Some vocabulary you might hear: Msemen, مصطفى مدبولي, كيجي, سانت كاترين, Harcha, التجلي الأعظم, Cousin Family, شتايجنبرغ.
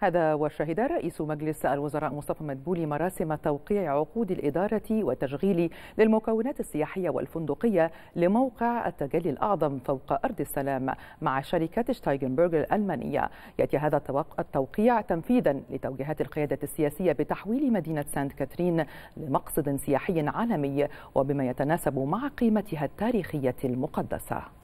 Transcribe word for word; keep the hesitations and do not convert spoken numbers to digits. هذا وشهد رئيس مجلس الوزراء مصطفى مدبولي مراسم توقيع عقود الإدارة والتشغيل للمكونات السياحية والفندقية لموقع التجلي الأعظم فوق أرض السلام مع شركة شتايجنبرغ الألمانية. يأتي هذا التوقيع تنفيذا لتوجيهات القيادة السياسية بتحويل مدينة سانت كاترين لمقصد سياحي عالمي وبما يتناسب مع قيمتها التاريخية المقدسة.